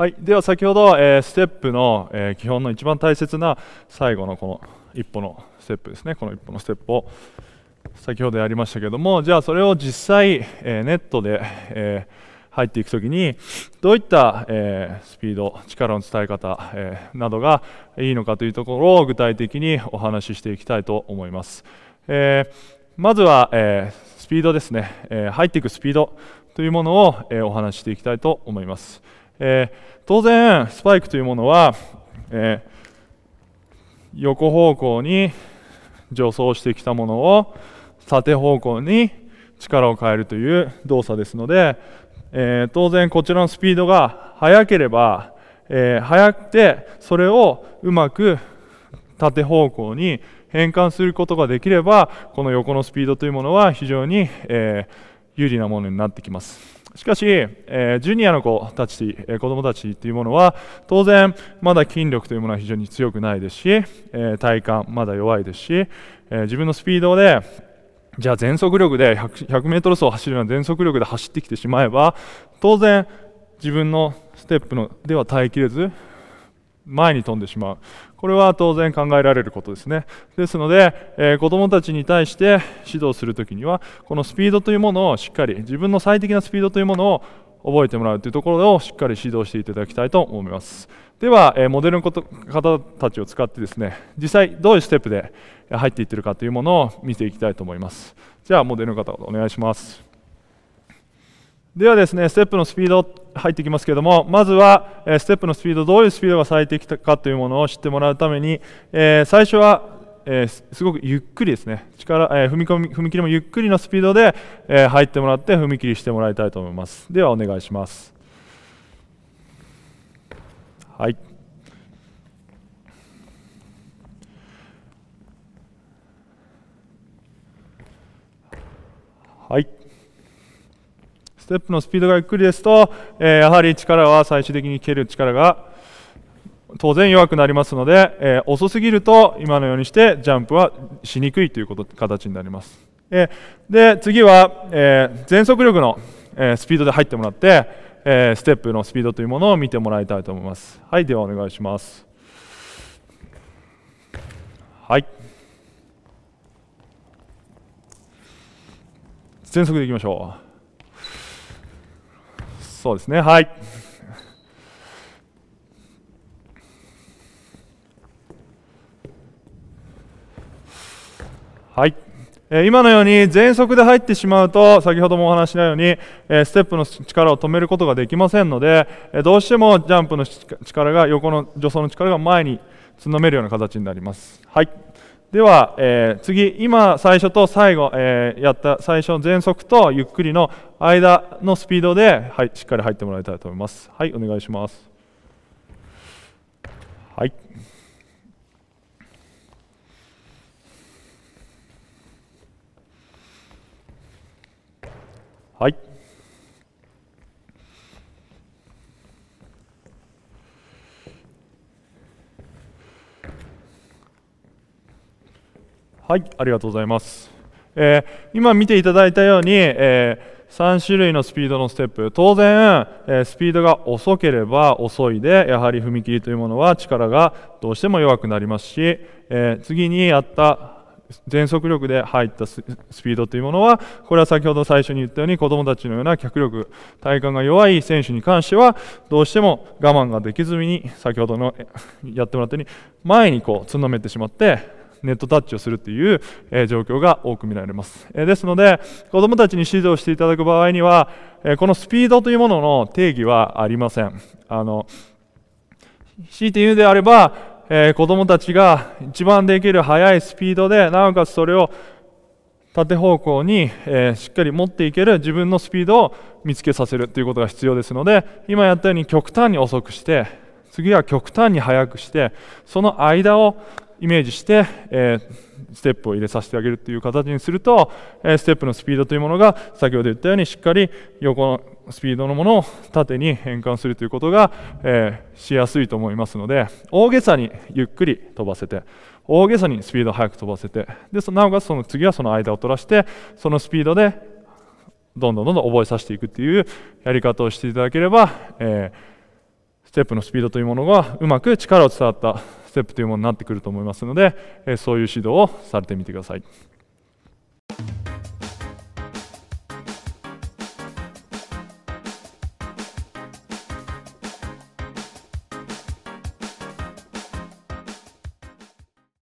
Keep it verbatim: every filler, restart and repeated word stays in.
はい、では先ほど、えー、ステップの、えー、基本の一番大切な最後のこの一歩のステップですね。この一歩のステップを先ほどやりましたけども、じゃあそれを実際、えー、ネットで、えー、入っていくときにどういった、えー、スピード、力の伝え方、えー、などがいいのかというところを具体的にお話ししていきたいと思います。えー、まずは、えー、スピードですね、えー、入っていくスピードというものを、えー、お話ししていきたいと思います。えー、当然スパイクというものは、えー、横方向に助走してきたものを縦方向に力を変えるという動作ですので、えー、当然こちらのスピードが速ければ、えー、速くてそれをうまく縦方向に変換することができれば、この横のスピードというものは非常に、えー、有利なものになってきます。しかし、えー、ジュニアの子たち、えー、子どもたちというものは当然まだ筋力というものは非常に強くないですし、えー、体幹まだ弱いですし、えー、自分のスピードでじゃあ全速力で ひゃくメートル 走を走るような全速力で走ってきてしまえば、当然自分のステップのでは耐えきれず前に飛んでしまう。これは当然考えられることですね。ですので、えー、子どもたちに対して指導するときには、このスピードというものをしっかり、自分の最適なスピードというものを覚えてもらうというところをしっかり指導していただきたいと思います。では、えー、モデルのこと方たちを使ってですね、実際どういうステップで入っていっているかというものを見ていきたいと思います。じゃあモデルの方お願いします。ではですね、ステップのスピード入ってきますけれども、まずはステップのスピード、どういうスピードが最適かというものを知ってもらうために、えー、最初は、えー、すごくゆっくりですね、力、えー、踏み込み、踏み切りもゆっくりのスピードで、えー、入ってもらって踏み切りしてもらいたいと思います。ではお願いします。はい、はい、ステップのスピードがゆっくりですと、えー、やはり力は最終的に蹴る力が当然弱くなりますので、えー、遅すぎると今のようにしてジャンプはしにくいということ形になります。えー、で次は、えー、全速力の、えー、スピードで入ってもらって、えー、ステップのスピードというものを見てもらいたいと思います。はい、ではお願いします。はい。全速でいきましょう。そうですね、はい。はい、えー、今のように全速で入ってしまうと、先ほどもお話ししたように、えー、ステップの力を止めることができませんので、えー、どうしてもジャンプの力が、横の助走の力が前につんのめるような形になります。はい、では、えー、次、今最初と最後、えー、やった最初の全速とゆっくりの間のスピードで、はい、しっかり入ってもらいたいと思います。はい、お願いします。はい。はい。はい、ありがとうございます。えー、今見ていただいたように、えーさん種類のスピードのステップ、当然スピードが遅ければ遅いで、やはり踏み切りというものは力がどうしても弱くなりますし、次にやった全速力で入ったスピードというものは、これは先ほど最初に言ったように子どもたちのような脚力、体幹が弱い選手に関してはどうしても我慢ができずに、先ほどのやってもらったように前にこうつんのめってしまってネットタッチをするという状況が多く見られます。ですので、子どもたちに指導していただく場合には、このスピードというものの定義はありません。あの、強いて言うのであれば、子どもたちが一番できる速いスピードで、なおかつそれを縦方向にしっかり持っていける自分のスピードを見つけさせるということが必要ですので、今やったように極端に遅くして、次は極端に速くして、その間をイメージして、えー、ステップを入れさせてあげるという形にすると、えー、ステップのスピードというものが先ほど言ったようにしっかり横のスピードのものを縦に変換するということが、えー、しやすいと思いますので、大げさにゆっくり飛ばせて、大げさにスピードを速く飛ばせて、でなおかつその次はその間を取らせて、そのスピードでどんどんどんどん覚えさせていくというやり方をしていただければ、えー、ステップのスピードというものがうまく力を伝わったステップというものになってくると思いますので、そういう指導をされてみてください。